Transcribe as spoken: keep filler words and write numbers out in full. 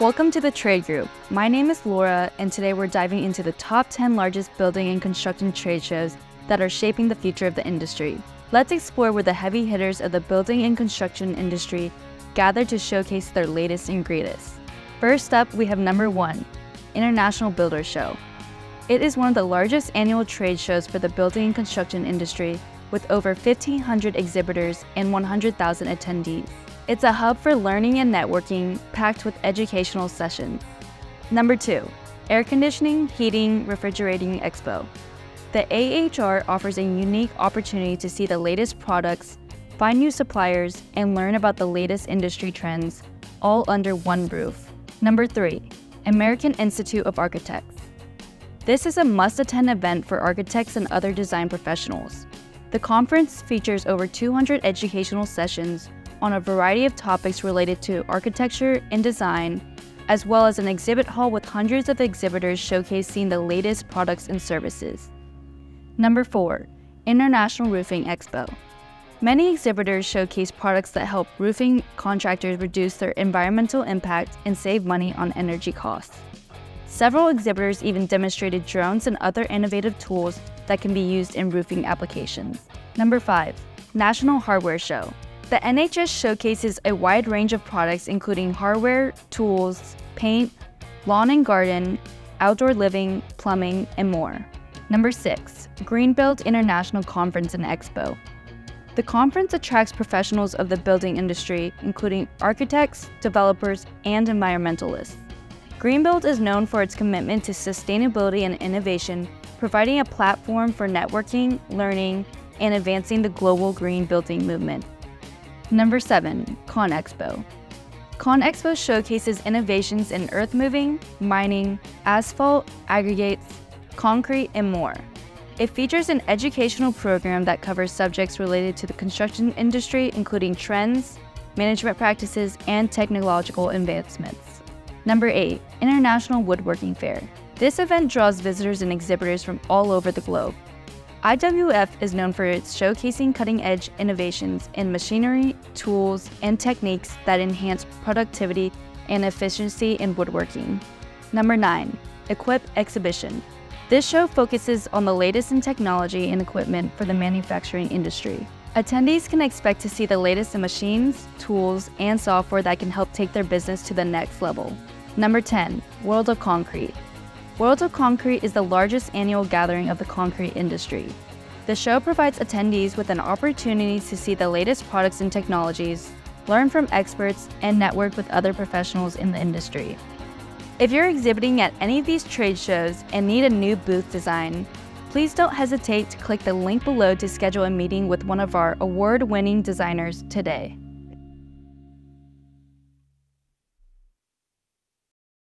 Welcome to The Trade Group. My name is Laura, and today we're diving into the top ten largest building and construction trade shows that are shaping the future of the industry. Let's explore where the heavy hitters of the building and construction industry gather to showcase their latest and greatest. First up, we have number one, International Builders Show. It is one of the largest annual trade shows for the building and construction industry, with over fifteen hundred exhibitors and one hundred thousand attendees. It's a hub for learning and networking, packed with educational sessions. Number two, Air Conditioning, Heating, Refrigerating Expo. The A H R offers a unique opportunity to see the latest products, find new suppliers, and learn about the latest industry trends, all under one roof. Number three, American Institute of Architects. This is a must-attend event for architects and other design professionals. The conference features over two hundred educational sessions on a variety of topics related to architecture and design, as well as an exhibit hall with hundreds of exhibitors showcasing the latest products and services. Number four, International Roofing Expo. Many exhibitors showcase products that help roofing contractors reduce their environmental impact and save money on energy costs. Several exhibitors even demonstrated drones and other innovative tools that can be used in roofing applications. Number five, National Hardware Show. The N H S showcases a wide range of products including hardware, tools, paint, lawn and garden, outdoor living, plumbing, and more. Number six, Greenbuild International Conference and Expo. The conference attracts professionals of the building industry, including architects, developers, and environmentalists. Greenbuild is known for its commitment to sustainability and innovation, providing a platform for networking, learning, and advancing the global green building movement. Number seven, ConExpo. ConExpo showcases innovations in earth-moving, mining, asphalt, aggregates, concrete, and more. It features an educational program that covers subjects related to the construction industry, including trends, management practices, and technological advancements. Number eight, International Woodworking Fair. This event draws visitors and exhibitors from all over the globe. I W F is known for its showcasing cutting-edge innovations in machinery, tools, and techniques that enhance productivity and efficiency in woodworking. Number nine, Equip Exposition. This show focuses on the latest in technology and equipment for the manufacturing industry. Attendees can expect to see the latest in machines, tools, and software that can help take their business to the next level. Number ten, World of Concrete. World of Concrete is the largest annual gathering of the concrete industry. The show provides attendees with an opportunity to see the latest products and technologies, learn from experts, and network with other professionals in the industry. If you're exhibiting at any of these trade shows and need a new booth design, please don't hesitate to click the link below to schedule a meeting with one of our award-winning designers today.